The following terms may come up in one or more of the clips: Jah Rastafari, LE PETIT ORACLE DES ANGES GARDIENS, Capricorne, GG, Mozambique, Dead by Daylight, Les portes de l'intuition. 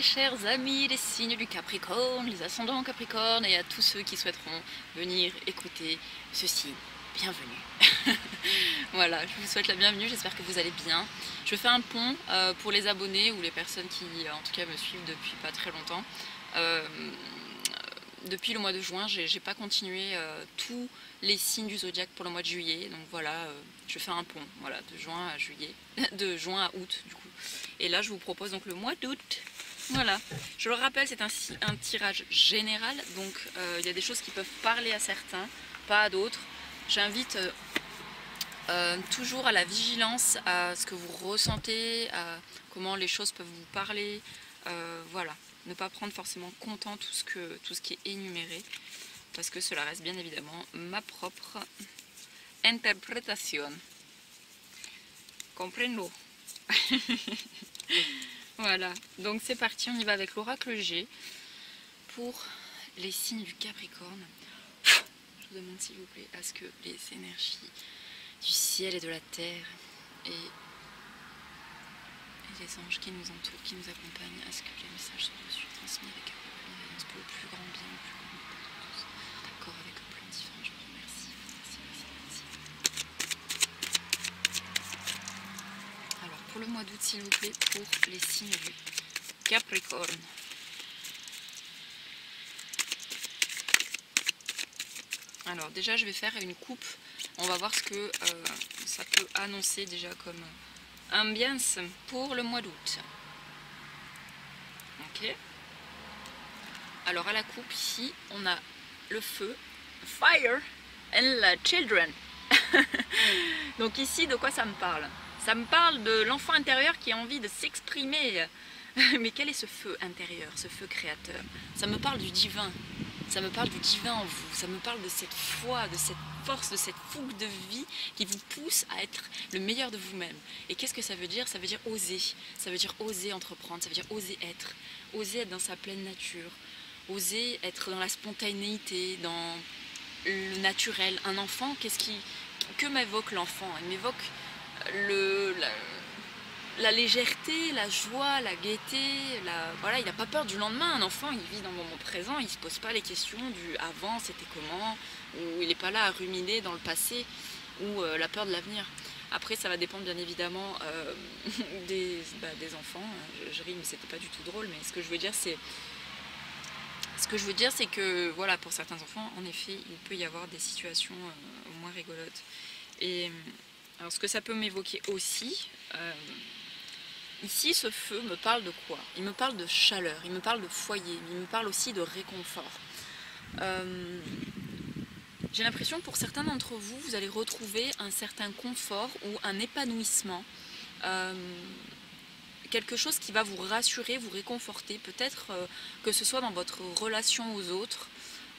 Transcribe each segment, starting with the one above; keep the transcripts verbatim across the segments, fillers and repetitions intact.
mes chers amis, les signes du Capricorne, les ascendants Capricorne, et à tous ceux qui souhaiteront venir écouter ce signe. Bienvenue. Voilà, je vous souhaite la bienvenue, j'espère que vous allez bien. Je fais un pont euh, pour les abonnés ou les personnes qui, en tout cas, me suivent depuis pas très longtemps. Euh, depuis le mois de juin, j'ai pas continué euh, tous les signes du zodiaque pour le mois de juillet. Donc voilà, euh, je fais un pont, voilà, de juin à juillet, de juin à août du coup. Et là, je vous propose donc le mois d'août. Voilà, je le rappelle, c'est un, un tirage général, donc euh, il y a des choses qui peuvent parler à certains, pas à d'autres. J'invite euh, euh, toujours à la vigilance, à ce que vous ressentez, à comment les choses peuvent vous parler. Euh, voilà, ne pas prendre forcément content tout ce, que, tout ce qui est énuméré, parce que cela reste bien évidemment ma propre interprétation. Comprenez-nous. Voilà, donc c'est parti, on y va avec l'oracle G pour les signes du Capricorne. Je vous demande s'il vous plaît à ce que les énergies du ciel et de la terre et les anges qui nous entourent, qui nous accompagnent, à ce que les messages soient reçus, transmis avec un peu de bienveillance pour le plus grand bien, le plus grand bien de tous, d'accord avec un plan divin. Je vous remercie, merci, merci, merci. Alors pour le mois d'août, s'il vous plaît, pour les signes du Capricorne. Alors déjà, je vais faire une coupe, on va voir ce que euh, ça peut annoncer déjà comme ambiance pour le mois d'août. Ok. Alors à la coupe ici, on a le feu, fire and the children. Donc ici, de quoi ça me parle? Ça me parle de l'enfant intérieur qui a envie de s'exprimer. Mais quel est ce feu intérieur, ce feu créateur? Ça me parle du divin. Ça me parle du divin en vous, ça me parle de cette foi, de cette force, de cette fougue de vie qui vous pousse à être le meilleur de vous-même. Et qu'est-ce que ça veut dire? Ça veut dire oser, ça veut dire oser entreprendre, ça veut dire oser être, oser être dans sa pleine nature, oser être dans la spontanéité, dans le naturel. Un enfant, qu'est-ce qui, que m'évoque l'enfant? Il m'évoque le... La, la légèreté, la joie, la gaieté, la... Voilà, il n'a pas peur du lendemain, un enfant, il vit dans le moment présent, il ne se pose pas les questions du « avant, c'était comment ?» ou « il n'est pas là à ruminer dans le passé » ou euh, « la peur de l'avenir ». Après, ça va dépendre bien évidemment euh, des, bah, des enfants, je, je ris mais c'était pas du tout drôle, mais ce que je veux dire c'est... Ce que je veux dire c'est que, voilà, pour certains enfants, en effet, il peut y avoir des situations euh, moins rigolotes. Et alors ce que ça peut m'évoquer aussi... Euh, Ici, ce feu me parle de quoi? Il me parle de chaleur, il me parle de foyer, il me parle aussi de réconfort. Euh, j'ai l'impression pour certains d'entre vous, vous allez retrouver un certain confort ou un épanouissement, euh, quelque chose qui va vous rassurer, vous réconforter, peut-être euh, que ce soit dans votre relation aux autres,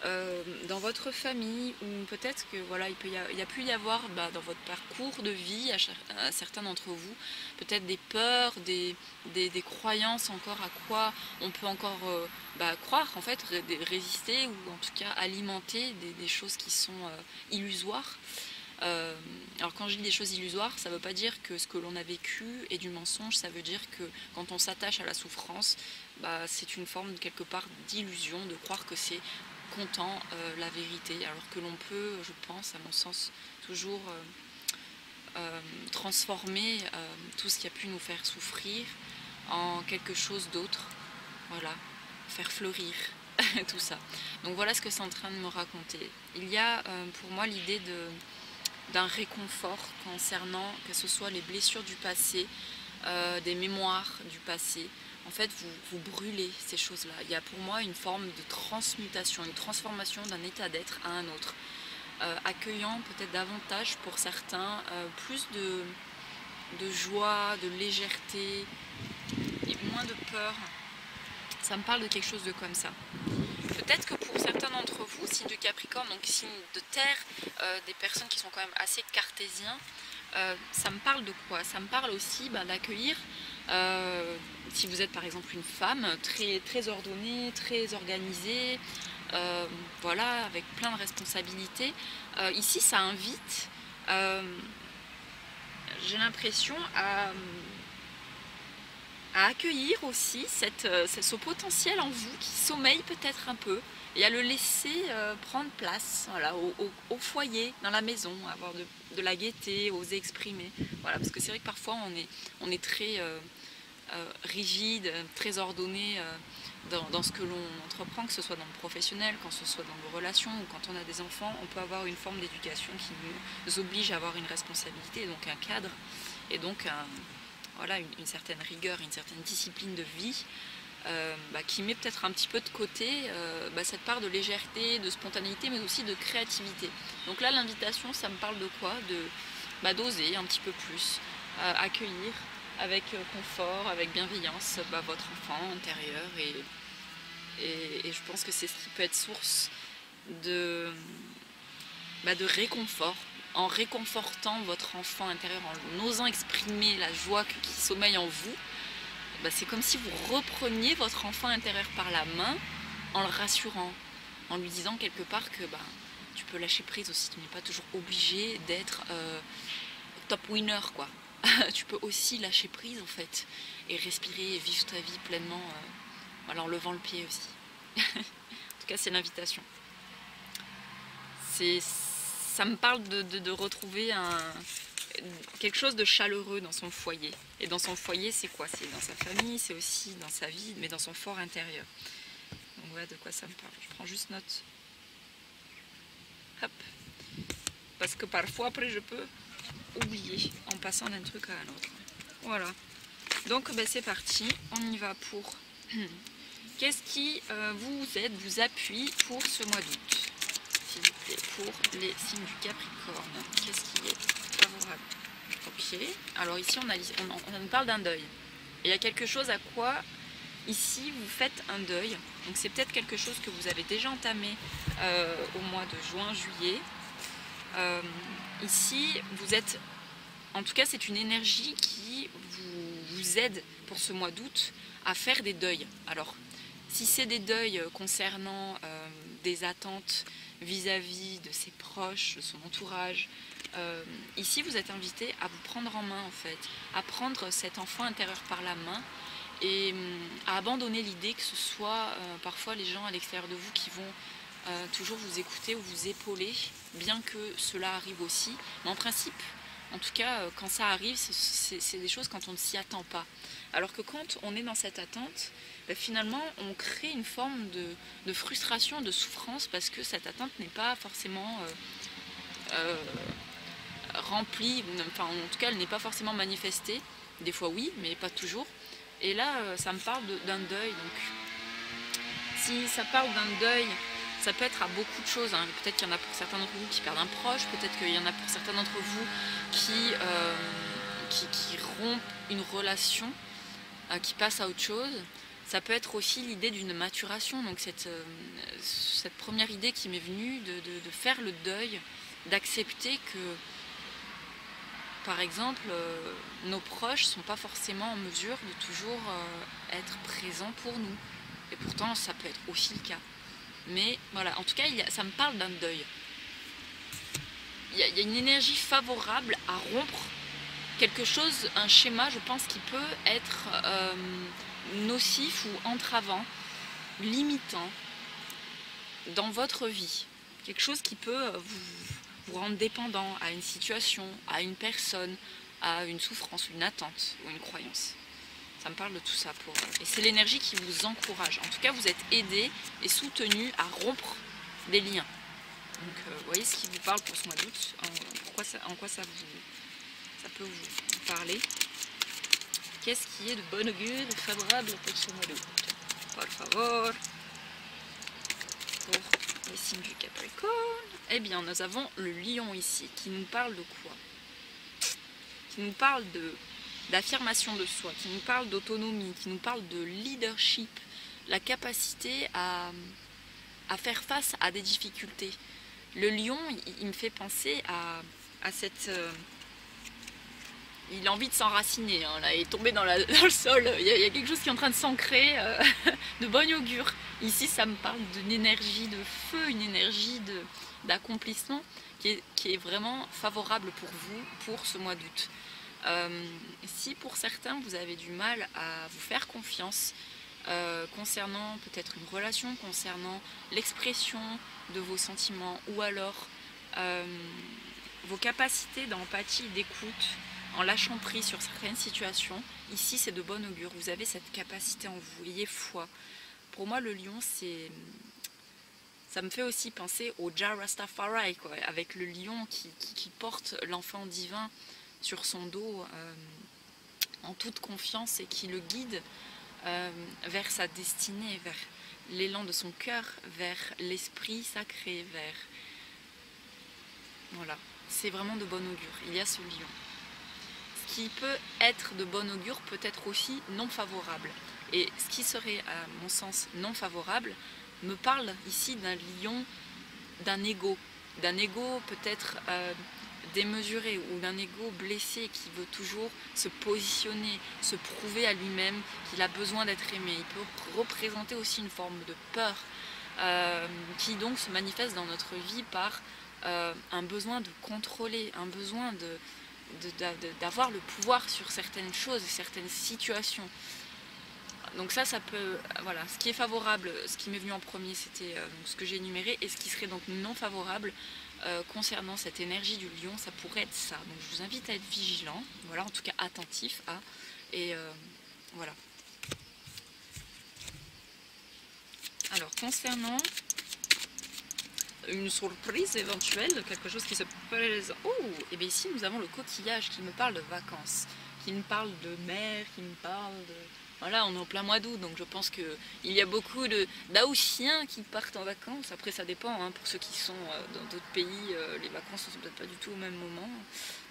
euh, dans votre famille, ou peut-être que voilà, il, peut y a, il y a pu y avoir bah, dans votre parcours de vie, à, à certains d'entre vous, peut-être des peurs, des, des, des croyances encore à quoi on peut encore euh, bah, croire, en fait, ré résister ou en tout cas alimenter des, des choses qui sont euh, illusoires. Euh, alors quand je dis des choses illusoires, ça ne veut pas dire que ce que l'on a vécu est du mensonge, ça veut dire que quand on s'attache à la souffrance, bah, c'est une forme quelque part d'illusion, de croire que c'est content euh, la vérité, alors que l'on peut, je pense, à mon sens, toujours euh, euh, transformer euh, tout ce qui a pu nous faire souffrir en quelque chose d'autre, voilà, faire fleurir tout ça. Donc voilà ce que c'est en train de me raconter. Il y a euh, pour moi l'idée de d'un réconfort concernant que ce soit les blessures du passé, euh, des mémoires du passé. En fait, vous, vous brûlez ces choses-là. Il y a pour moi une forme de transmutation, une transformation d'un état d'être à un autre. Euh, accueillant peut-être davantage pour certains, euh, plus de, de joie, de légèreté, et moins de peur. Ça me parle de quelque chose de comme ça. Peut-être que pour certains d'entre vous, signe de Capricorne, donc signe de terre, euh, des personnes qui sont quand même assez cartésiens, euh, ça me parle de quoi? Ça me parle aussi ben, d'accueillir... Euh, si vous êtes par exemple une femme très, très ordonnée, très organisée, euh, voilà, avec plein de responsabilités, euh, ici ça invite, euh, j'ai l'impression, à, à accueillir aussi cette, ce potentiel en vous qui sommeille peut-être un peu, et à le laisser prendre place, voilà, au, au, au foyer, dans la maison, avoir de, de la gaieté, oser exprimer. Voilà, parce que c'est vrai que parfois on est, on est très euh, euh, rigide, très ordonné euh, dans, dans ce que l'on entreprend, que ce soit dans le professionnel, quand ce soit dans nos relations, ou quand on a des enfants, on peut avoir une forme d'éducation qui nous oblige à avoir une responsabilité, donc un cadre, et donc un, voilà, une, une certaine rigueur, une certaine discipline de vie, Euh, bah, qui met peut-être un petit peu de côté euh, bah, cette part de légèreté, de spontanéité, mais aussi de créativité. Donc là, l'invitation, ça me parle de quoi? De bah, d'oser un petit peu plus, euh, accueillir avec confort, avec bienveillance bah, votre enfant intérieur, et, et, et je pense que c'est ce qui peut être source de, bah, de réconfort, en réconfortant votre enfant intérieur, en osant exprimer la joie que, qui sommeille en vous. Bah, c'est comme si vous repreniez votre enfant intérieur par la main en le rassurant, en lui disant quelque part que bah, tu peux lâcher prise aussi, tu n'es pas toujours obligé d'être euh, top winner, quoi. Tu peux aussi lâcher prise en fait, et respirer et vivre ta vie pleinement, euh, voilà, en levant le pied aussi. En tout cas, c'est l'invitation. Ça me parle de, de, de retrouver un... quelque chose de chaleureux dans son foyer. Et dans son foyer, c'est quoi? C'est dans sa famille, c'est aussi dans sa vie, mais dans son fort intérieur. Donc voilà de quoi ça me parle. Je prends juste note. Hop. Parce que parfois, après, je peux oublier en passant d'un truc à un autre. Voilà. Donc, ben, c'est parti. On y va pour... Qu'est-ce qui euh, vous aide, vous appuie pour ce mois d'août? S'il vous plaît, pour les signes du Capricorne. Qu'est-ce qui est... Ok, alors ici on, a, on, on parle d'un deuil. Et il y a quelque chose à quoi ici vous faites un deuil. Donc c'est peut-être quelque chose que vous avez déjà entamé euh, au mois de juin, juillet. Euh, ici vous êtes, en tout cas c'est une énergie qui vous, vous aide pour ce mois d'août à faire des deuils. Alors si c'est des deuils concernant euh, des attentes vis-à-vis de ses proches, de son entourage, Euh, ici vous êtes invité à vous prendre en main en fait, à prendre cet enfant intérieur par la main et euh, à abandonner l'idée que ce soit euh, parfois les gens à l'extérieur de vous qui vont euh, toujours vous écouter ou vous épauler, bien que cela arrive aussi, mais en principe, en tout cas, euh, quand ça arrive, c'est des choses quand on ne s'y attend pas, alors que quand on est dans cette attente, ben, finalement on crée une forme de, de frustration, de souffrance, parce que cette attente n'est pas forcément euh, euh, remplie, enfin en tout cas elle n'est pas forcément manifestée, des fois oui, mais pas toujours, et là ça me parle d'un de, deuil, donc si ça parle d'un deuil, ça peut être à beaucoup de choses, hein. Peut-être qu'il y en a pour certains d'entre vous qui perdent un proche, peut-être qu'il y en a pour certains d'entre vous qui, euh, qui, qui rompent une relation, euh, qui passent à autre chose, ça peut être aussi l'idée d'une maturation, donc cette, euh, cette première idée qui m'est venue de, de, de faire le deuil, d'accepter que par exemple, euh, nos proches ne sont pas forcément en mesure de toujours euh, être présents pour nous. Et pourtant, ça peut être aussi le cas. Mais voilà, en tout cas, il y a, ça me parle d'un deuil. Il y a, il y a une énergie favorable à rompre quelque chose, un schéma, je pense, qui peut être euh, nocif ou entravant, limitant dans votre vie. Quelque chose qui peut euh, vous... vous rendre dépendant à une situation, à une personne, à une souffrance, une attente ou une croyance. Ça me parle de tout ça. Pour... Et c'est l'énergie qui vous encourage. En tout cas, vous êtes aidé et soutenu à rompre des liens. Donc, euh, vous voyez ce qui vous parle pour ce mois d'août, en, en quoi ça, vous, ça peut vous parler. Qu'est-ce qui est de bon augure et favorable pour ce mois d'août? Por favor. Pour les signes du Capricorne. Eh bien, nous avons le lion ici, qui nous parle de quoi? Qui nous parle d'affirmation de, de soi, qui nous parle d'autonomie, qui nous parle de leadership, la capacité à, à faire face à des difficultés. Le lion, il, il me fait penser à, à cette... Euh, il a envie de s'enraciner, hein, là, il est tombé dans, la, dans le sol, il y, a, il y a quelque chose qui est en train de s'ancrer, euh, de bonne augure. Ici, ça me parle d'une énergie de feu, une énergie de... d'accomplissement qui est, qui est vraiment favorable pour vous pour ce mois d'août. Euh, si pour certains vous avez du mal à vous faire confiance euh, concernant peut-être une relation, concernant l'expression de vos sentiments ou alors euh, vos capacités d'empathie, d'écoute, en lâchant prise sur certaines situations, ici c'est de bon augure, vous avez cette capacité en vous, ayez foi. Pour moi le lion c'est... ça me fait aussi penser au Jah Rastafari, quoi, avec le lion qui, qui, qui porte l'enfant divin sur son dos euh, en toute confiance et qui le guide euh, vers sa destinée, vers l'élan de son cœur, vers l'esprit sacré, vers... Voilà, c'est vraiment de bon augure, il y a ce lion. Ce qui peut être de bon augure peut être aussi non favorable. Et ce qui serait, à mon sens, non favorable, me parle ici d'un lion, d'un ego, d'un ego peut-être... Euh, démesuré ou d'un ego blessé qui veut toujours se positionner, se prouver à lui-même qu'il a besoin d'être aimé. Il peut représenter aussi une forme de peur euh, qui donc se manifeste dans notre vie par euh, un besoin de contrôler, un besoin de, de, de, de, d'avoir le pouvoir sur certaines choses, certaines situations. Donc ça, ça peut... Voilà, ce qui est favorable, ce qui m'est venu en premier, c'était euh, ce que j'ai énuméré, et ce qui serait donc non favorable euh, concernant cette énergie du lion, ça pourrait être ça. Donc je vous invite à être vigilant, voilà, en tout cas attentif à... Et euh, voilà. Alors, concernant une surprise éventuelle, quelque chose qui se présente... Oh, et bien ici, nous avons le coquillage qui me parle de vacances, qui me parle de mer, qui me parle de... Voilà, on est en plein mois d'août, donc je pense qu'il y a beaucoup d'Haïtiens qui partent en vacances. Après, ça dépend, hein, pour ceux qui sont dans d'autres pays, les vacances ne sont peut-être pas du tout au même moment.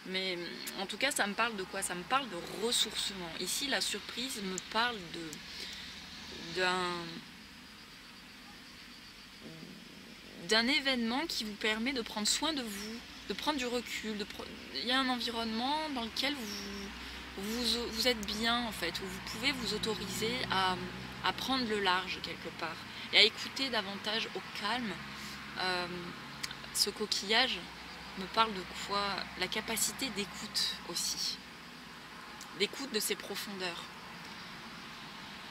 Mais en tout cas, ça me parle de quoi? Ça me parle de ressourcement. Ici, la surprise me parle de d'un d'un événement qui vous permet de prendre soin de vous, de prendre du recul. De pre... Il y a un environnement dans lequel vous... Vous, vous êtes bien en fait, où vous pouvez vous autoriser à, à prendre le large quelque part et à écouter davantage au calme. Euh, ce coquillage me parle de quoi? La capacité d'écoute aussi, d'écoute de ses profondeurs.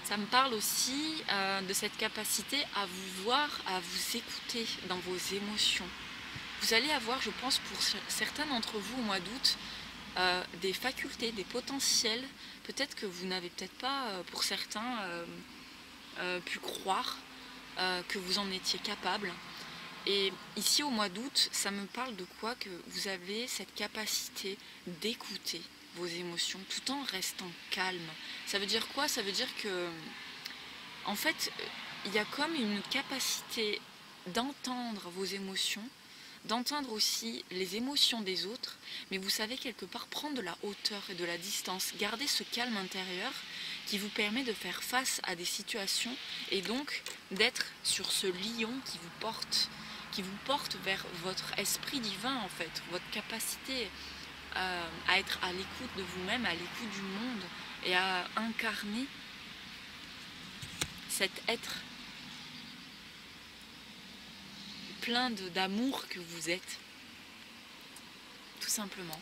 Ça me parle aussi euh, de cette capacité à vous voir, à vous écouter dans vos émotions. Vous allez avoir, je pense, pour certains d'entre vous au mois d'août, Euh, des facultés, des potentiels, peut-être que vous n'avez peut-être pas, euh, pour certains, euh, euh, pu croire euh, que vous en étiez capable. Et ici, au mois d'août, ça me parle de quoi? Que vous avez cette capacité d'écouter vos émotions tout en restant calme. Ça veut dire quoi? Ça veut dire que, en fait, il y a comme une capacité d'entendre vos émotions, d'entendre aussi les émotions des autres, mais vous savez quelque part prendre de la hauteur et de la distance, garder ce calme intérieur qui vous permet de faire face à des situations et donc d'être sur ce lion qui vous porte, qui vous porte vers votre esprit divin en fait, votre capacité euh, à être à l'écoute de vous-même, à l'écoute du monde et à incarner cet être plein d'amour que vous êtes, tout simplement.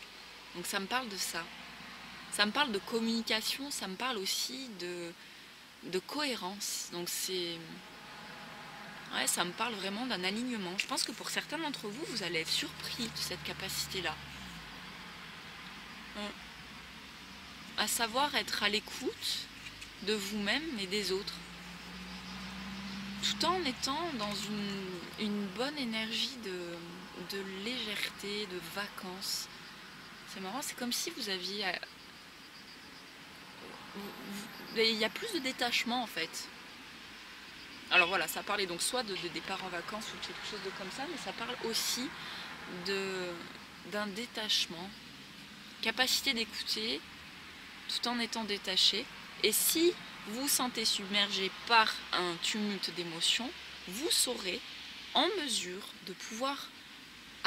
Donc ça me parle de ça, ça me parle de communication, ça me parle aussi de, de cohérence, donc c'est... Ouais, ça me parle vraiment d'un alignement. Je pense que pour certains d'entre vous, vous allez être surpris de cette capacité-là. Hum. À savoir être à l'écoute de vous-même et des autres, tout en étant dans une, une bonne énergie de, de légèreté, de vacances. C'est marrant, c'est comme si vous aviez... Il y a plus de détachement en fait. Alors voilà, ça parlait donc soit de, de départ en vacances ou quelque chose de comme ça, mais ça parle aussi d'un détachement. Capacité d'écouter, tout en étant détaché. Et si... vous vous sentez submergé par un tumulte d'émotions, vous serez en mesure de pouvoir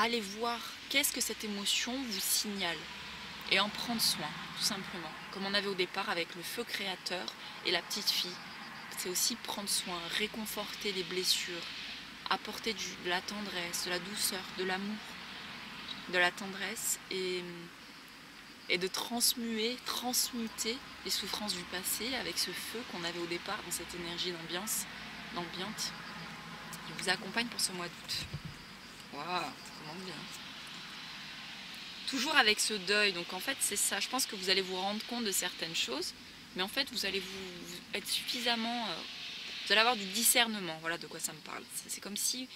aller voir qu'est-ce que cette émotion vous signale et en prendre soin, tout simplement. Comme on avait au départ avec le feu créateur et la petite fille, c'est aussi prendre soin, réconforter les blessures, apporter du, de la tendresse, de la douceur, de l'amour, de la tendresse et... et de transmuer, transmuter les souffrances du passé avec ce feu qu'on avait au départ dans cette énergie d'ambiance, d'ambiante. Je vous accompagne pour ce mois d'août. Waouh, ça commence bien. Toujours avec ce deuil, donc en fait c'est ça, je pense que vous allez vous rendre compte de certaines choses, mais en fait vous allez vous, vous être suffisamment, euh, vous allez avoir du discernement, voilà de quoi ça me parle. C'est comme si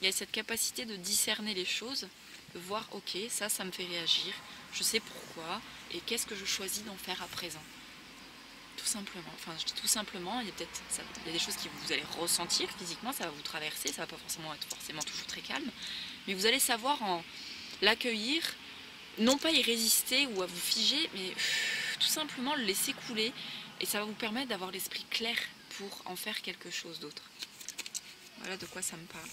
il y a cette capacité de discerner les choses, de voir ok, ça, ça me fait réagir, je sais pourquoi, et qu'est-ce que je choisis d'en faire à présent. Tout simplement, enfin je dis tout simplement, il y a peut-être il y a des choses que vous allez ressentir physiquement, ça va vous traverser, ça va pas forcément être forcément toujours très calme, mais vous allez savoir en l'accueillir, non pas y résister ou à vous figer, mais tout simplement le laisser couler, et ça va vous permettre d'avoir l'esprit clair pour en faire quelque chose d'autre. Voilà de quoi ça me parle.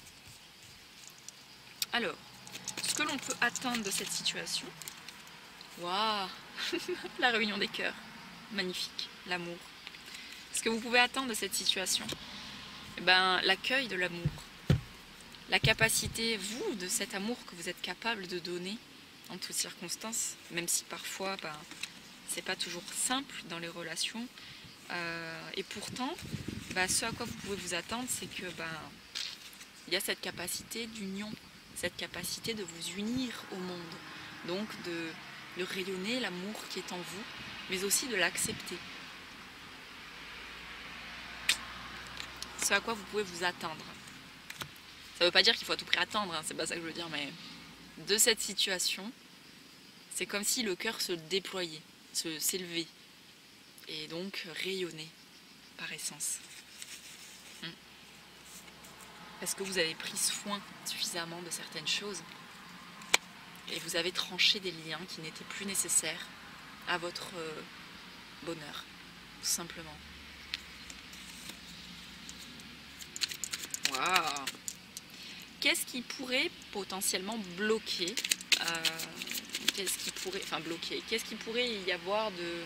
Alors, ce que l'on peut atteindre de cette situation, waouh, la réunion des cœurs, magnifique, l'amour. Ce que vous pouvez atteindre de cette situation, eh ben, l'accueil de l'amour. La capacité, vous, de cet amour que vous êtes capable de donner en toutes circonstances, même si parfois, ben, c'est pas toujours simple dans les relations. Euh, et pourtant, ben, ce à quoi vous pouvez vous attendre, c'est que, ben, il y a cette capacité d'union, cette capacité de vous unir au monde, donc de, de rayonner l'amour qui est en vous, mais aussi de l'accepter. Ce à quoi vous pouvez vous attendre. Ça ne veut pas dire qu'il faut à tout prix attendre, hein, c'est pas ça que je veux dire, mais de cette situation, c'est comme si le cœur se déployait, se s'élevait, et donc rayonnait par essence. Hmm. Parce que vous avez pris soin suffisamment de certaines choses, et vous avez tranché des liens qui n'étaient plus nécessaires à votre bonheur, tout simplement. Waouh! Qu'est-ce qui pourrait potentiellement bloquer, euh, qu'est-ce qui pourrait, enfin bloquer, qu'est-ce qui pourrait y avoir de,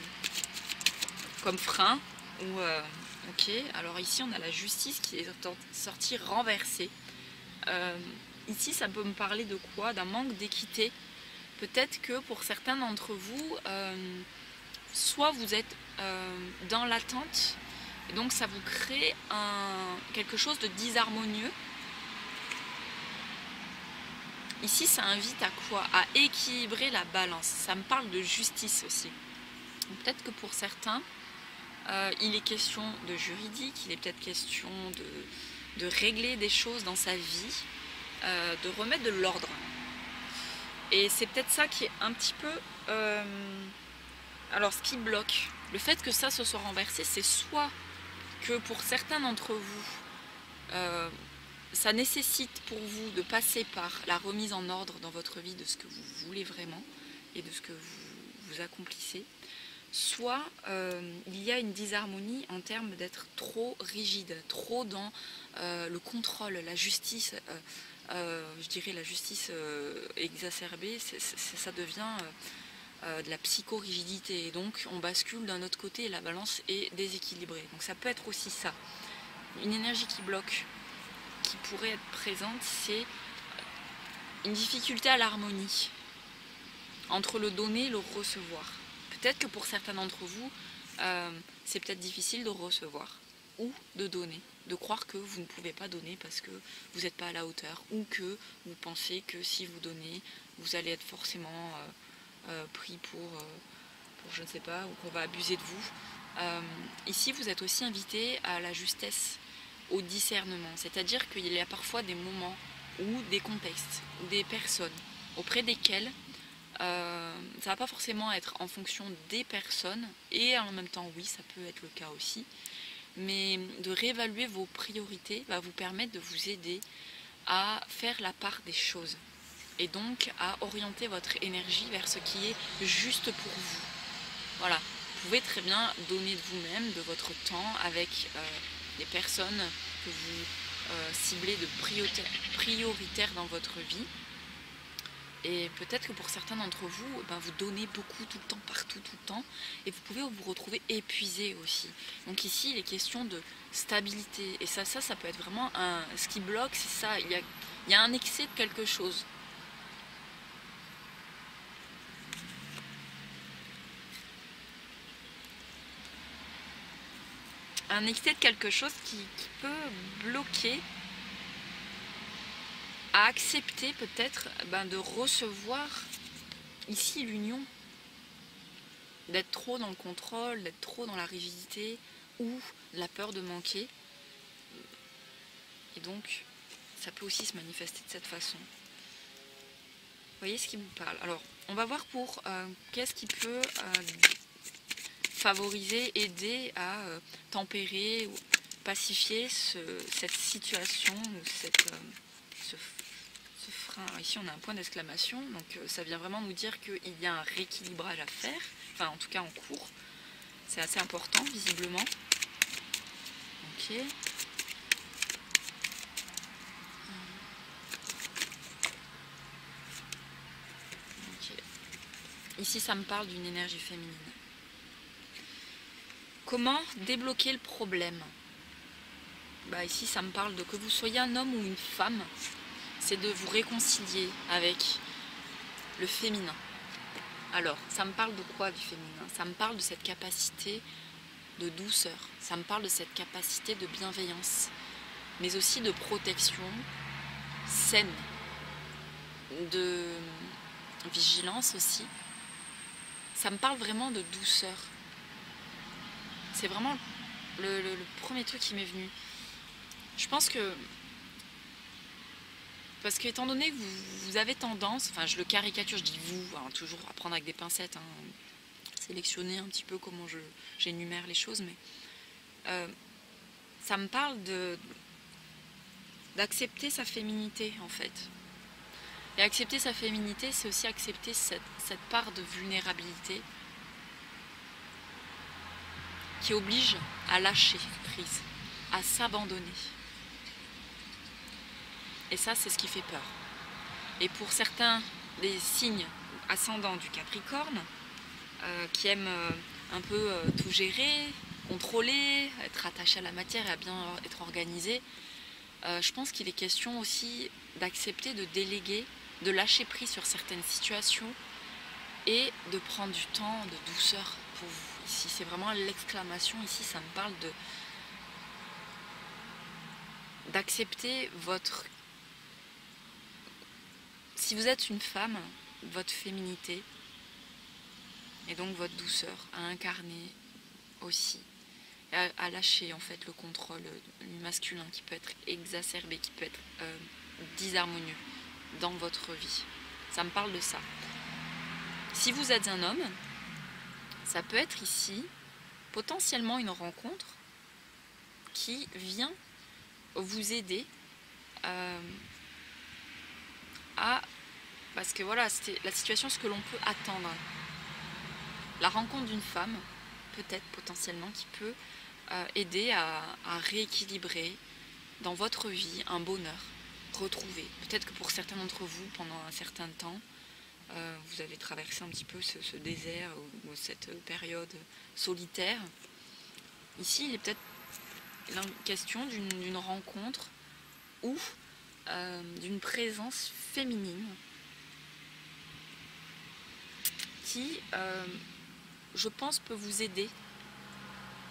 comme frein ou, euh, ok, alors ici on a la justice qui est sortie renversée. Euh, ici ça peut me parler de quoi? D'un manque d'équité. Peut-être que pour certains d'entre vous, euh, soit vous êtes euh, dans l'attente, et donc ça vous crée un, quelque chose de disharmonieux. Ici, ça invite à quoi? À équilibrer la balance. Ça me parle de justice aussi. Peut-être que pour certains, euh, il est question de juridique, il est peut-être question de, de régler des choses dans sa vie, euh, de remettre de l'ordre. Et c'est peut-être ça qui est un petit peu... Euh, alors, ce qui bloque, le fait que ça se soit renversé, c'est soit que pour certains d'entre vous... Euh, ça nécessite pour vous de passer par la remise en ordre dans votre vie de ce que vous voulez vraiment et de ce que vous, vous accomplissez, soit euh, il y a une disharmonie en termes d'être trop rigide, trop dans euh, le contrôle, la justice, euh, euh, je dirais la justice euh, exacerbée, c'est, c'est, ça devient euh, euh, de la psychorigidité, et donc on bascule d'un autre côté et la balance est déséquilibrée. Donc ça peut être aussi ça, une énergie qui bloque, qui pourrait être présente, c'est une difficulté à l'harmonie entre le donner et le recevoir. Peut-être que pour certains d'entre vous, euh, c'est peut-être difficile de recevoir ou de donner, de croire que vous ne pouvez pas donner parce que vous n'êtes pas à la hauteur, ou que vous pensez que si vous donnez, vous allez être forcément euh, euh, pris pour, euh, pour je ne sais pas, ou qu'on va abuser de vous. Euh, ici, vous êtes aussi invité à la justesse, au discernement, c'est-à-dire qu'il y a parfois des moments ou des contextes ou des personnes auprès desquelles euh, ça va pas forcément être en fonction des personnes, et en même temps oui ça peut être le cas aussi, mais de réévaluer vos priorités va vous permettre de vous aider à faire la part des choses et donc à orienter votre énergie vers ce qui est juste pour vous. Voilà, vous pouvez très bien donner de vous-même, de votre temps, avec euh, des personnes que vous euh, ciblez de prioritaire, prioritaire dans votre vie, et peut-être que pour certains d'entre vous, ben, vous donnez beaucoup tout le temps, partout, tout le temps, et vous pouvez vous retrouver épuisé aussi. Donc ici il est question de stabilité, et ça, ça, ça peut être vraiment un... ce qui bloque, c'est ça, il y a, il y a un excès de quelque chose. un excès de quelque chose qui, qui peut bloquer à accepter peut-être ben, de recevoir ici l'union, d'être trop dans le contrôle, d'être trop dans la rigidité ou la peur de manquer. Et donc, ça peut aussi se manifester de cette façon. Vous voyez ce qui vous parle. Alors, on va voir pour euh, qu'est-ce qui peut euh, favoriser, aider à euh, tempérer ou pacifier ce, cette situation ou cette... Euh, Ce, ce frein. Ici on a un point d'exclamation, donc euh, ça vient vraiment nous dire qu'il y a un rééquilibrage à faire, enfin en tout cas en cours, c'est assez important visiblement. Ok. Ok. Ici ça me parle d'une énergie féminine. Comment débloquer le problème ? Bah, ici ça me parle de que vous soyez un homme ou une femme, c'est de vous réconcilier avec le féminin. Alors, ça me parle de quoi du féminin? Ça me parle de cette capacité de douceur, ça me parle de cette capacité de bienveillance, mais aussi de protection saine, de vigilance aussi. Ça me parle vraiment de douceur. C'est vraiment le, le, le premier truc qui m'est venu. Je pense que, parce que étant donné que vous, vous avez tendance, enfin je le caricature, je dis vous, hein, toujours à prendre avec des pincettes, hein, sélectionner un petit peu comment je j'énumère les choses, mais euh, ça me parle de d'accepter sa féminité en fait. Et accepter sa féminité, c'est aussi accepter cette, cette part de vulnérabilité qui oblige à lâcher prise, à s'abandonner. Et ça, c'est ce qui fait peur. Et pour certains des signes ascendants du Capricorne, euh, qui aiment euh, un peu euh, tout gérer, contrôler, être attaché à la matière et à bien être organisé, euh, je pense qu'il est question aussi d'accepter de déléguer, de lâcher prise sur certaines situations et de prendre du temps de douceur pour vous. Ici, c'est vraiment l'exclamation. Ici, ça me parle de d'accepter votre... Si vous êtes une femme, votre féminité et donc votre douceur à incarner aussi, à, à lâcher en fait le contrôle masculin qui peut être exacerbé, qui peut être euh, disharmonieux dans votre vie. Ça me parle de ça. Si vous êtes un homme, ça peut être ici potentiellement une rencontre qui vient vous aider euh, à... Parce que voilà, c'était la situation, ce que l'on peut attendre. La rencontre d'une femme, peut-être potentiellement, qui peut euh, aider à, à rééquilibrer dans votre vie un bonheur retrouvé. Peut-être que pour certains d'entre vous, pendant un certain temps, euh, vous avez traversé un petit peu ce, ce désert ou, ou cette période solitaire. Ici, il est peut-être question d'une rencontre ou euh, d'une présence féminine qui, euh, je pense, peut vous aider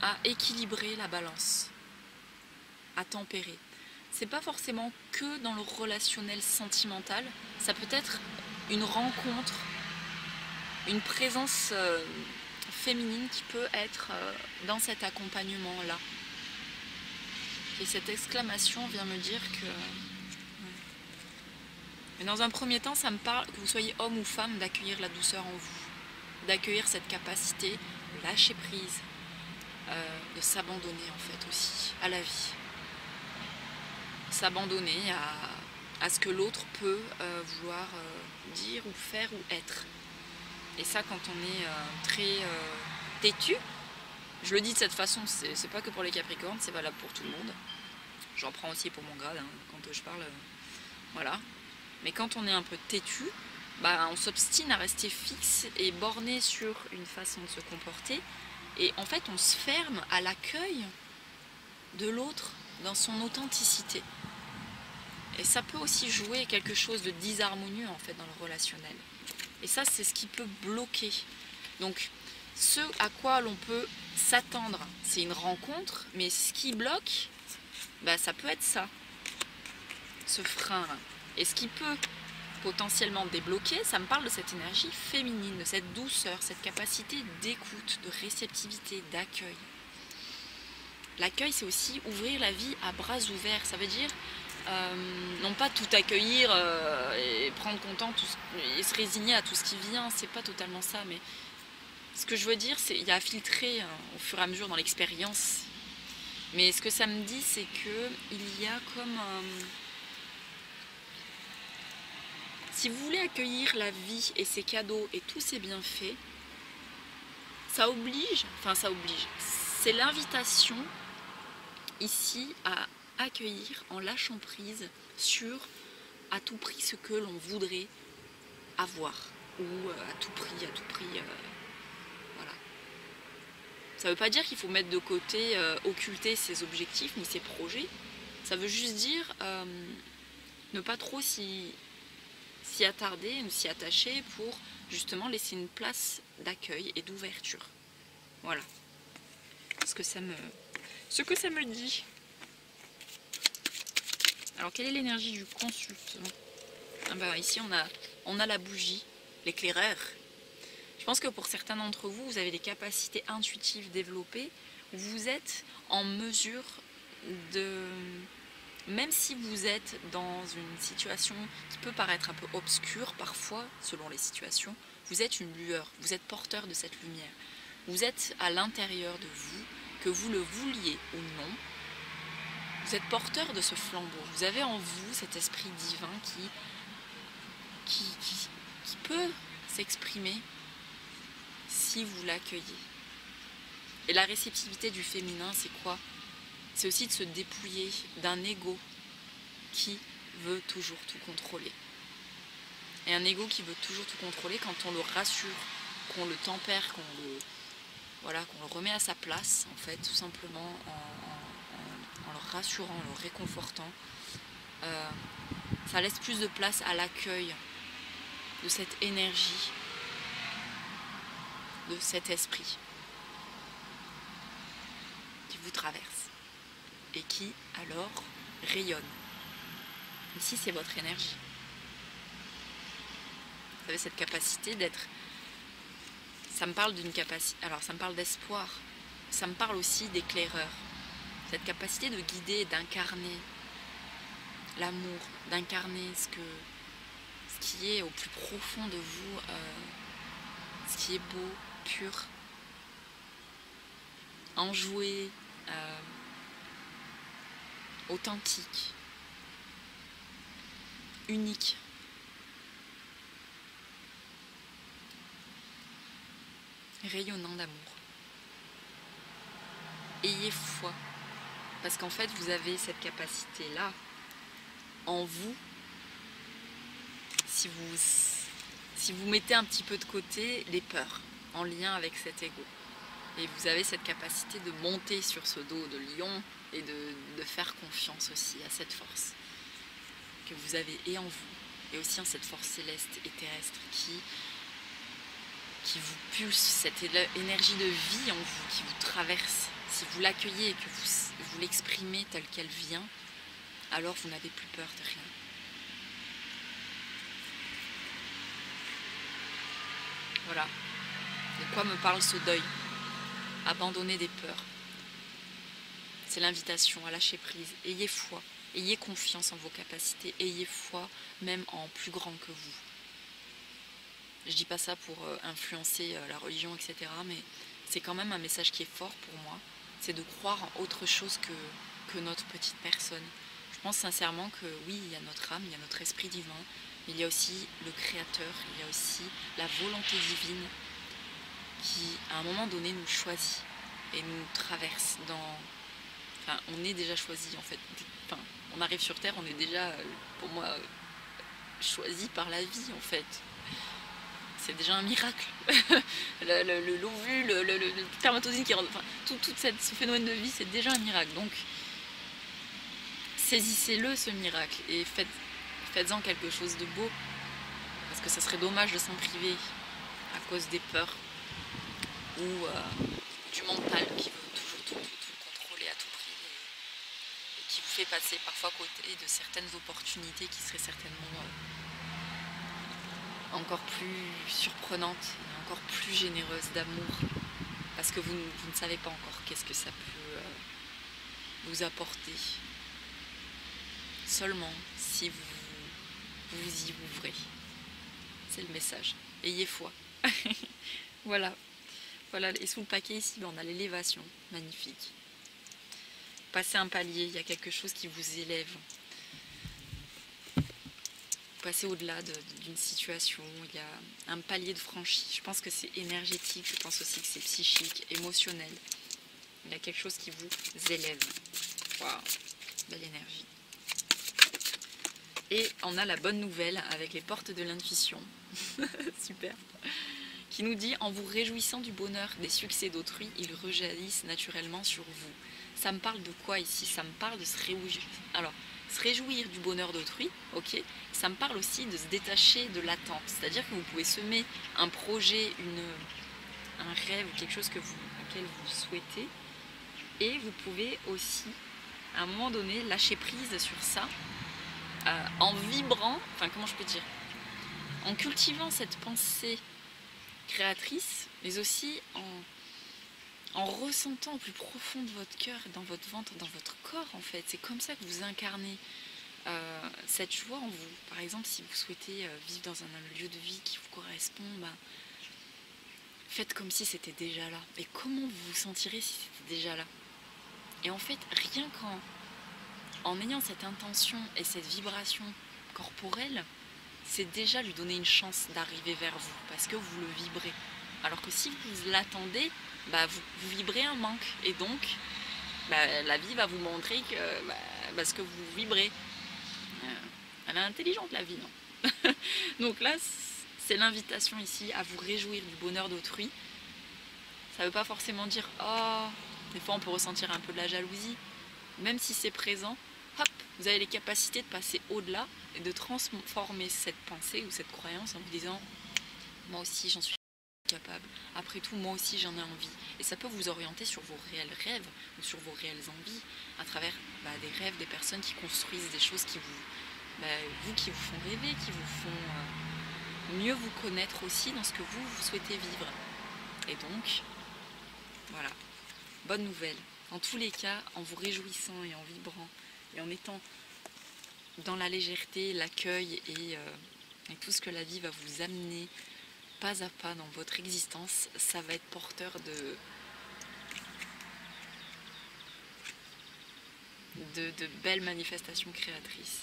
à équilibrer la balance, à tempérer. C'est pas forcément que dans le relationnel sentimental, ça peut être une rencontre, une présence euh, féminine qui peut être euh, dans cet accompagnement-là. Et cette exclamation vient me dire que... Mais dans un premier temps, ça me parle, que vous soyez homme ou femme, d'accueillir la douceur en vous, d'accueillir cette capacité de lâcher prise, euh, de s'abandonner en fait aussi à la vie. S'abandonner à, à ce que l'autre peut euh, vouloir euh, dire ou faire ou être. Et ça, quand on est euh, très euh, têtu, je le dis de cette façon, c'est pas que pour les Capricornes, c'est valable pour tout le monde. J'en prends aussi pour mon grade, hein, quand je parle, euh, voilà. Mais quand on est un peu têtu, bah, on s'obstine à rester fixe et borné sur une façon de se comporter. Et en fait, on se ferme à l'accueil de l'autre dans son authenticité. Et ça peut aussi jouer quelque chose de disharmonieux, en fait, dans le relationnel. Et ça, c'est ce qui peut bloquer. Donc... ce à quoi l'on peut s'attendre. C'est une rencontre, mais ce qui bloque, bah, ça peut être ça, ce frein. Et ce qui peut potentiellement débloquer, ça me parle de cette énergie féminine, de cette douceur, cette capacité d'écoute, de réceptivité, d'accueil. L'accueil, c'est aussi ouvrir la vie à bras ouverts. Ça veut dire euh, non pas tout accueillir euh, et prendre content tout ce, et se résigner à tout ce qui vient. C'est pas totalement ça, mais ce que je veux dire, c'est il y a à filtrer hein, au fur et à mesure dans l'expérience. Mais ce que ça me dit, c'est que il y a comme euh, si vous voulez accueillir la vie et ses cadeaux et tous ses bienfaits, ça oblige, enfin ça oblige. C'est l'invitation ici à accueillir en lâchant prise sur à tout prix ce que l'on voudrait avoir ou à tout prix, à tout prix, euh, voilà. Ça ne veut pas dire qu'il faut mettre de côté, euh, occulter ses objectifs ni ses projets. Ça veut juste dire euh, ne pas trop s'y s'y attarder, s'y attacher pour justement laisser une place d'accueil et d'ouverture. Voilà. Ce que ça me, ce que ça me dit. Alors quelle est l'énergie du consultant? Ah ben, ici on a, on a la bougie, l'éclaireur. Je pense que pour certains d'entre vous, vous avez des capacités intuitives développées. Vous êtes en mesure de, même si vous êtes dans une situation qui peut paraître un peu obscure parfois, selon les situations, vous êtes une lueur, vous êtes porteur de cette lumière. Vous êtes à l'intérieur de vous, que vous le vouliez ou non, vous êtes porteur de ce flambeau. Vous avez en vous cet esprit divin qui, qui, qui, qui peut s'exprimer si vous l'accueillez. Et la réceptivité du féminin, c'est quoi? C'est aussi de se dépouiller d'un ego qui veut toujours tout contrôler. Et un ego qui veut toujours tout contrôler, quand on le rassure, qu'on le tempère, qu'on le... Voilà, qu'on le remet à sa place, en fait, tout simplement, en, en, en le rassurant, en le réconfortant. Euh, ça laisse plus de place à l'accueil de cette énergie, de cet esprit qui vous traverse et qui, alors, rayonne. Ici, c'est votre énergie. Vous avez cette capacité d'être... Ça me parle d'une capacité, alors ça me parle d'espoir, ça me parle aussi d'éclaireur. Cette capacité de guider, d'incarner l'amour, d'incarner ce que, ce qui est au plus profond de vous, euh, ce qui est beau, pur, enjoué, euh, authentique, unique. Rayonnant d'amour. Ayez foi, parce qu'en fait vous avez cette capacité là en vous. Si vous si vous mettez un petit peu de côté les peurs en lien avec cet ego, et vous avez cette capacité de monter sur ce dos de lion et de, de faire confiance aussi à cette force que vous avez et en vous, et aussi en cette force céleste et terrestre qui qui vous pulse, cette énergie de vie en vous, qui vous traverse. Si vous l'accueillez et que vous, vous l'exprimez telle qu'elle vient, alors vous n'avez plus peur de rien. Voilà. De quoi me parle ce deuil? Abandonner des peurs. C'est l'invitation à lâcher prise. Ayez foi, ayez confiance en vos capacités, ayez foi même en plus grand que vous. Je dis pas ça pour influencer la religion, et cetera. Mais c'est quand même un message qui est fort pour moi. C'est de croire en autre chose que, que notre petite personne. Je pense sincèrement que oui, il y a notre âme, il y a notre esprit divin. Mais il y a aussi le Créateur, il y a aussi la volonté divine qui, à un moment donné, nous choisit et nous traverse dans... Enfin, on est déjà choisi, en fait. Enfin, on arrive sur Terre, on est déjà, pour moi, choisi par la vie, en fait. C'est déjà un miracle. Le l'ovule, le, le, le, le spermatozoïde qui rentre, enfin, tout, tout cette, ce phénomène de vie, c'est déjà un miracle. Donc, saisissez-le, ce miracle, et faites, faites-en quelque chose de beau, parce que ça serait dommage de s'en priver à cause des peurs, ou euh, du mental qui veut toujours tout, tout contrôler à tout prix et, et qui vous fait passer parfois à côté de certaines opportunités qui seraient certainement euh, encore plus surprenantes, encore plus généreuses d'amour, parce que vous, vous ne savez pas encore qu'est-ce que ça peut euh, vous apporter. Seulement si vous vous y ouvrez. C'est le message. Ayez foi. Voilà. Voilà. Et sous le paquet ici, on a l'élévation. Magnifique. Passez un palier. Il y a quelque chose qui vous élève. Passez au-delà d'une situation. Il y a un palier de franchi. Je pense que c'est énergétique. Je pense aussi que c'est psychique, émotionnel. Il y a quelque chose qui vous élève. Waouh. Belle énergie. Et on a la bonne nouvelle avec les portes de l'intuition, super, qui nous dit « En vous réjouissant du bonheur des succès d'autrui, ils rejaillissent naturellement sur vous. » Ça me parle de quoi ici? Ça me parle de se réjouir. Alors, se réjouir du bonheur d'autrui, ok. Ça me parle aussi de se détacher de l'attente, c'est-à-dire que vous pouvez semer un projet, une, un rêve, quelque chose que vous, auquel vous souhaitez, et vous pouvez aussi, à un moment donné, lâcher prise sur ça, Euh, en vibrant, enfin comment je peux dire, en cultivant cette pensée créatrice, mais aussi en, en ressentant au plus profond de votre cœur, dans votre ventre, dans votre corps en fait. C'est comme ça que vous incarnez euh, cette joie en vous. Par exemple, si vous souhaitez euh, vivre dans un, un lieu de vie qui vous correspond, bah, faites comme si c'était déjà là. Et comment vous vous sentirez si c'était déjà là? Et en fait, rien qu'en En ayant cette intention et cette vibration corporelle, c'est déjà lui donner une chance d'arriver vers vous, parce que vous le vibrez. Alors que si vous l'attendez, bah vous, vous vibrez un manque, et donc bah, la vie va vous montrer que bah, parce que vous vibrez. Euh, elle est intelligente la vie, non? Donc là, c'est l'invitation ici à vous réjouir du bonheur d'autrui. Ça ne veut pas forcément dire « Oh !» Des fois on peut ressentir un peu de la jalousie. Même si c'est présent, hop, vous avez les capacités de passer au-delà et de transformer cette pensée ou cette croyance en vous disant « moi aussi j'en suis capable, après tout moi aussi j'en ai envie ». Et ça peut vous orienter sur vos réels rêves ou sur vos réelles envies à travers bah, des rêves des personnes qui construisent des choses qui vous, bah, vous qui vous font rêver, qui vous font euh, mieux vous connaître aussi dans ce que vous, vous souhaitez vivre. Et donc, voilà, bonne nouvelle. En tous les cas, en vous réjouissant et en vibrant, et en étant dans la légèreté, l'accueil et, euh, et tout ce que la vie va vous amener pas à pas dans votre existence, ça va être porteur de, de, de belles manifestations créatrices.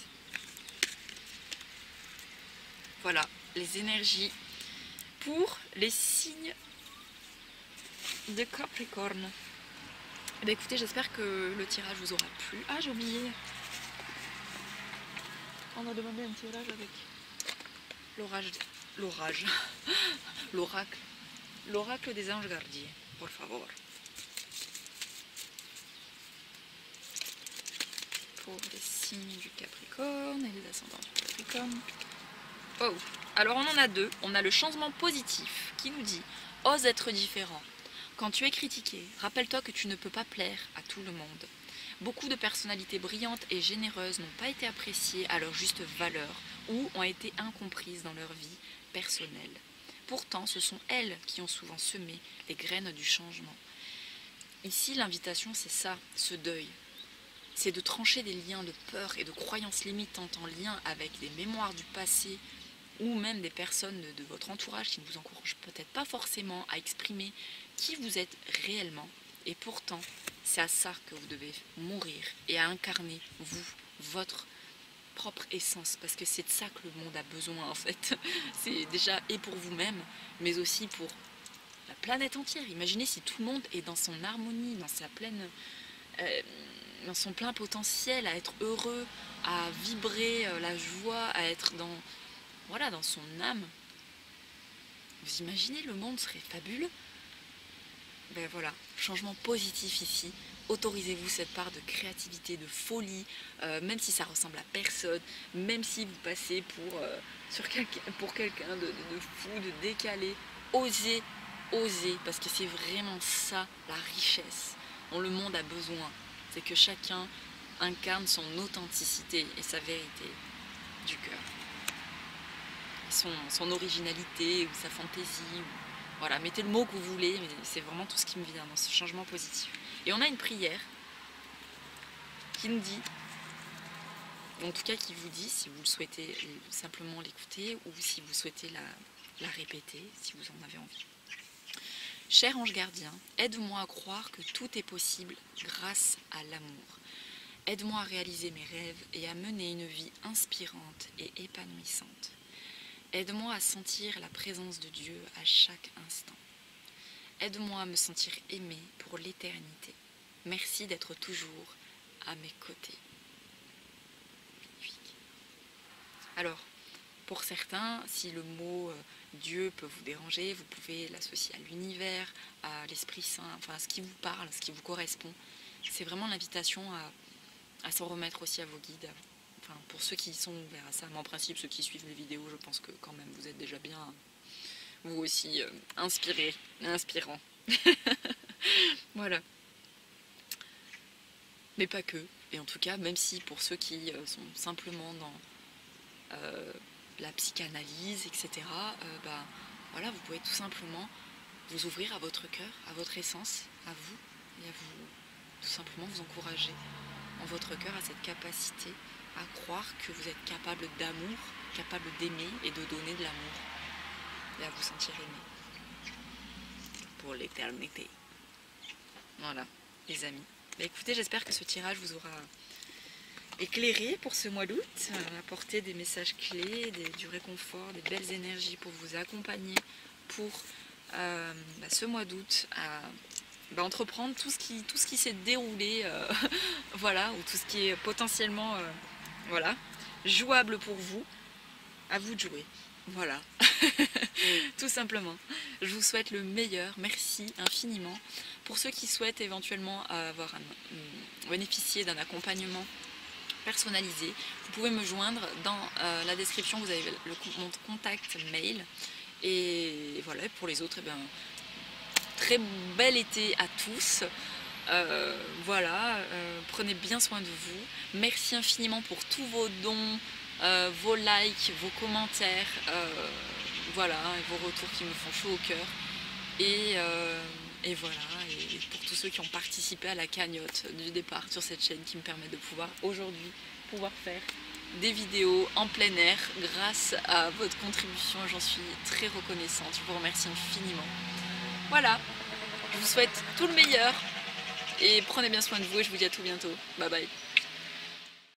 Voilà, les énergies pour les signes de Capricorne. Eh bien, écoutez, j'espère que le tirage vous aura plu. Ah, j'ai oublié. On a demandé un tirage avec l'orage, l'orage, l'oracle, l'oracle des anges gardiens, por favor. Pour les signes du Capricorne et les ascendants du Capricorne. Oh, alors on en a deux. On a le changement positif qui nous dit « Ose être différent ». Quand tu es critiqué, rappelle-toi que tu ne peux pas plaire à tout le monde. Beaucoup de personnalités brillantes et généreuses n'ont pas été appréciées à leur juste valeur ou ont été incomprises dans leur vie personnelle. Pourtant, ce sont elles qui ont souvent semé les graines du changement. Ici, l'invitation, c'est ça, ce deuil. C'est de trancher des liens de peur et de croyances limitantes en lien avec des mémoires du passé, ou même des personnes de, de votre entourage qui ne vous encouragent peut-être pas forcément à exprimer qui vous êtes réellement. Et pourtant, c'est à ça que vous devez mourir et à incarner, vous, votre propre essence. Parce que c'est de ça que le monde a besoin en fait. C'est déjà et pour vous-même, mais aussi pour la planète entière. Imaginez si tout le monde est dans son harmonie, dans sa pleine... Euh, dans son plein potentiel, à être heureux, à vibrer euh, la joie, à être dans... Voilà, dans son âme. Vous imaginez, le monde serait fabuleux. Ben voilà, changement positif ici. Autorisez-vous cette part de créativité, de folie, euh, même si ça ressemble à personne, même si vous passez pour, euh, sur quelqu'un, pour quelqu'un de, de, de fou, de décalé. Osez oser, parce que c'est vraiment ça la richesse dont le monde a besoin, c'est que chacun incarne son authenticité et sa vérité du cœur, son, son originalité ou sa fantaisie, ou... voilà, mettez le mot que vous voulez, mais c'est vraiment tout ce qui me vient dans ce changement positif. Et on a une prière qui nous dit, en tout cas qui vous dit, si vous le souhaitez simplement l'écouter ou si vous souhaitez la, la répéter, si vous en avez envie. Cher ange gardien, aide-moi à croire que tout est possible grâce à l'amour. Aide-moi à réaliser mes rêves et à mener une vie inspirante et épanouissante. Aide-moi à sentir la présence de Dieu à chaque instant. Aide-moi à me sentir aimée pour l'éternité. Merci d'être toujours à mes côtés. Alors, pour certains, si le mot Dieu peut vous déranger, vous pouvez l'associer à l'univers, à l'Esprit Saint, enfin à ce qui vous parle, ce qui vous correspond. C'est vraiment l'invitation à, à s'en remettre aussi à vos guides, à vous. Enfin, pour ceux qui sont ouverts à ça, mais en principe, ceux qui suivent les vidéos, je pense que quand même vous êtes déjà bien, vous aussi, euh, inspirés, inspirants. Voilà. Mais pas que. Et en tout cas, même si pour ceux qui euh, sont simplement dans euh, la psychanalyse, et cetera, euh, bah, voilà, vous pouvez tout simplement vous ouvrir à votre cœur, à votre essence, à vous, et à vous, tout simplement vous encourager en votre cœur à cette capacité à croire que vous êtes capable d'amour, capable d'aimer et de donner de l'amour, et à vous sentir aimé pour l'éternité. Voilà, les amis. Bah, écoutez, j'espère que ce tirage vous aura éclairé pour ce mois d'août, apporté des messages clés, des, du réconfort, des belles énergies pour vous accompagner pour euh, bah, ce mois d'août à... Bah, entreprendre tout ce qui, tout ce qui s'est déroulé, euh, voilà, ou tout ce qui est potentiellement euh, voilà, jouable pour vous, à vous de jouer, voilà, tout simplement. Je vous souhaite le meilleur, merci infiniment. Pour ceux qui souhaitent éventuellement avoir un, euh, bénéficier d'un accompagnement personnalisé, vous pouvez me joindre dans euh, la description, vous avez le, mon contact mail, et voilà, pour les autres, et bien... Très bel été à tous, euh, voilà, euh, prenez bien soin de vous, merci infiniment pour tous vos dons, euh, vos likes, vos commentaires, euh, voilà, et vos retours qui me font chaud au cœur, et, euh, et voilà, et pour tous ceux qui ont participé à la cagnotte du départ sur cette chaîne qui me permet de pouvoir aujourd'hui pouvoir faire des vidéos en plein air grâce à votre contribution, j'en suis très reconnaissante, je vous remercie infiniment. Voilà, je vous souhaite tout le meilleur et prenez bien soin de vous et je vous dis à tout bientôt. Bye bye.